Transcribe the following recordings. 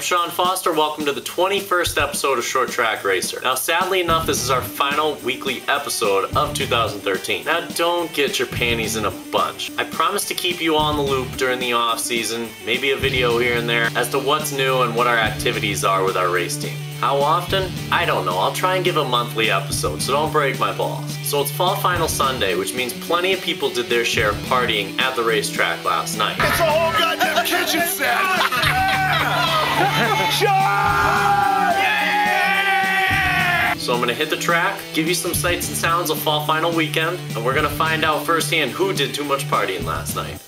I'm Sean Foster. Welcome to the 21st episode of Short Track Racer. Now, sadly enough, this is our final weekly episode of 2013. Now, don't get your panties in a bunch. I promise to keep you on the loop during the off season, maybe a video here and there, as to what's new and what our activities are with our race team. How often? I don't know. I'll try and give a monthly episode, so don't break my balls. So it's Fall Final Sunday, which means plenty of people did their share of partying at the racetrack last night. It's a whole goddamn kitchen set! Yeah! So I'm gonna hit the track, give you some sights and sounds of Fall Final weekend, and we're gonna find out firsthand who did too much partying last night.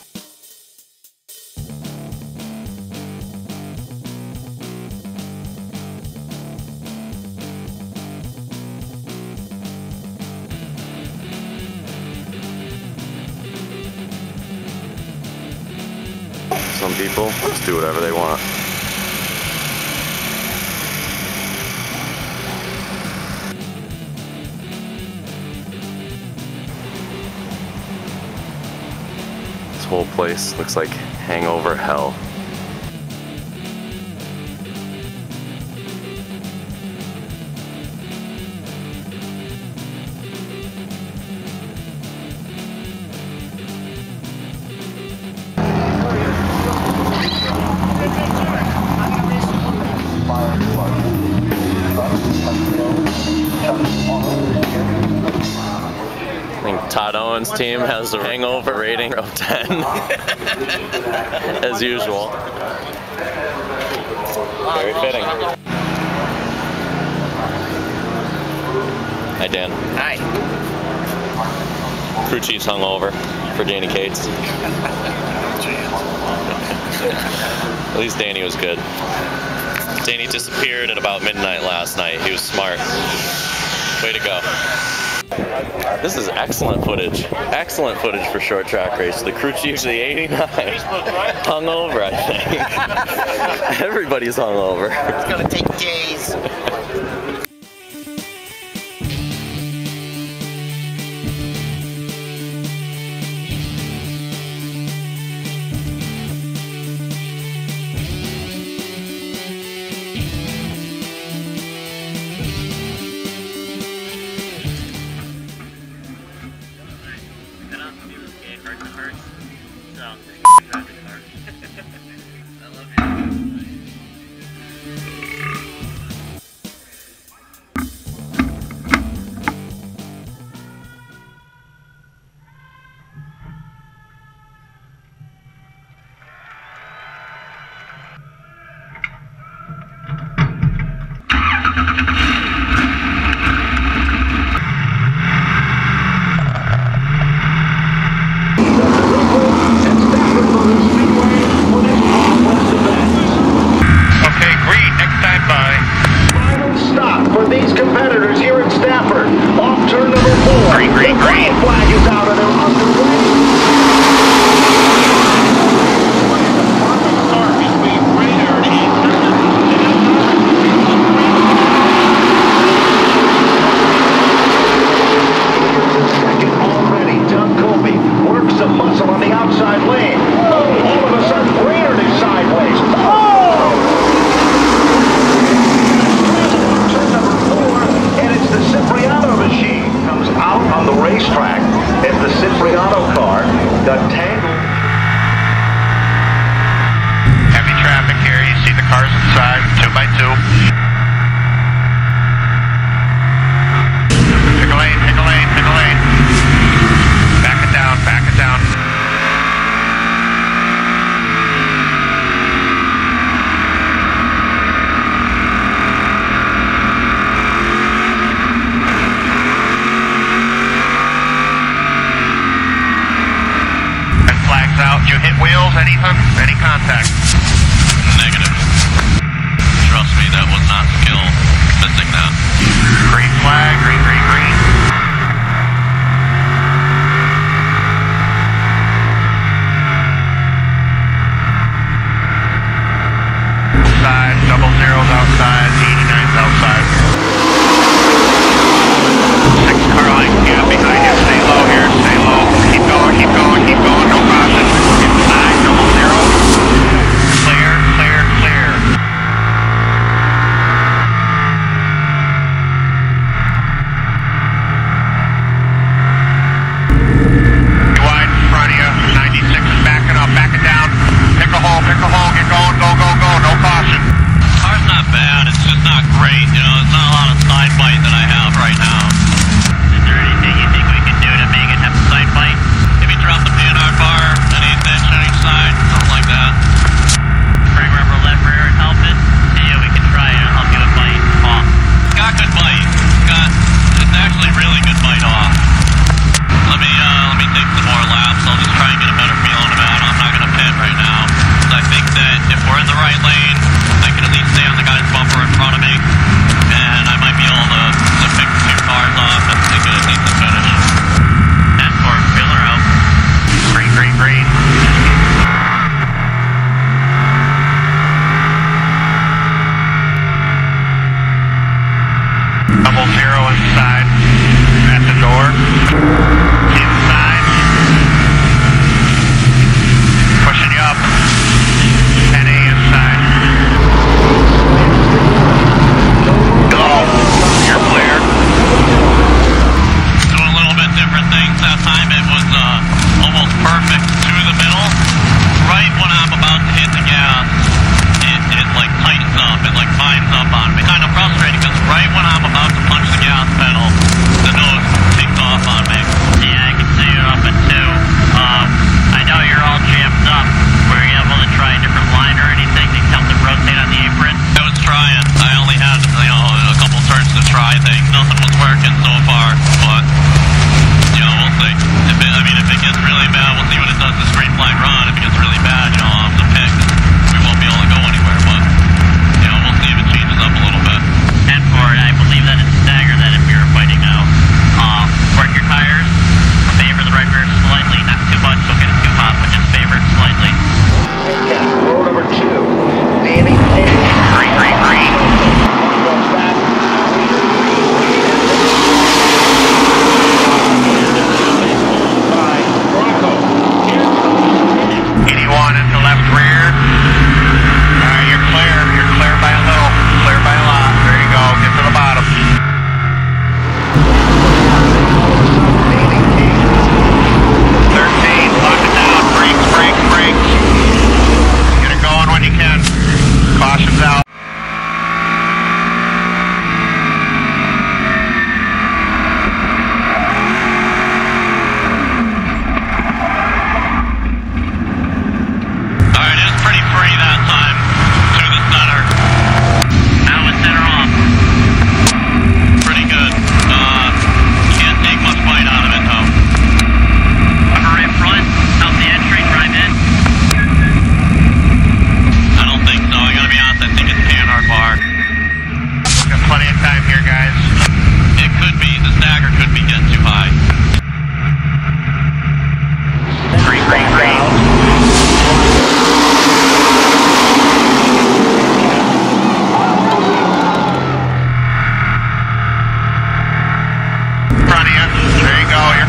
Some people just do whatever they want. This whole place looks like hangover hell. Team has a hangover rating of 10, as usual. Very fitting. Hi, Dan. Hi. Crew chief's hungover for Danny Cates. At least Danny was good. Danny disappeared at about midnight last night. He was smart. Way to go. This is excellent footage. Excellent footage for Short Track Race. The crew chief's the 89. Hungover, I think. Everybody's hungover. It's gonna take days.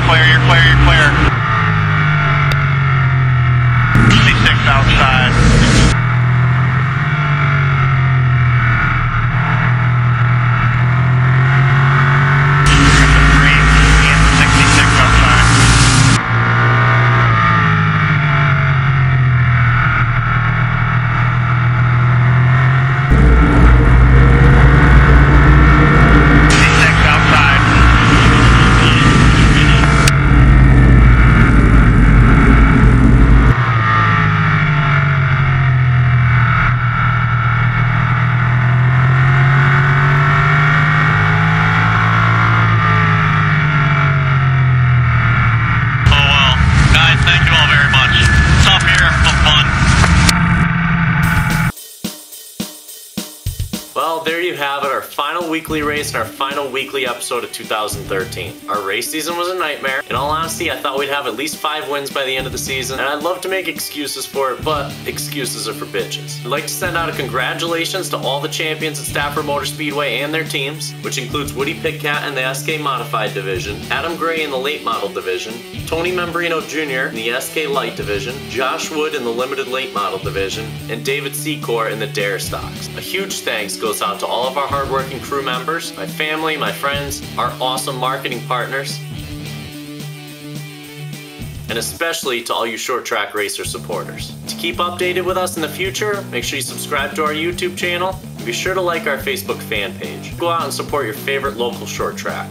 clear, you're clear, you're clear. 56 outside. Weekly race and our final weekly episode of 2013. Our race season was a nightmare. In all honesty, I thought we'd have at least 5 wins by the end of the season, and I'd love to make excuses for it, but excuses are for bitches. I'd like to send out a congratulations to all the champions at Stafford Motor Speedway and their teams, which includes Woody Pitkat in the SK Modified Division, Adam Gray in the Late Model Division, Tony Membrino Jr. in the SK Light Division, Josh Wood in the Limited Late Model Division, and David Secor in the Dare Stocks. A huge thanks goes out to all of our hardworking crew members, my family, my friends, our awesome marketing partners, and especially to all you Short Track Racer supporters. To keep updated with us in the future, make sure you subscribe to our YouTube channel and be sure to like our Facebook fan page. Go out and support your favorite local short track.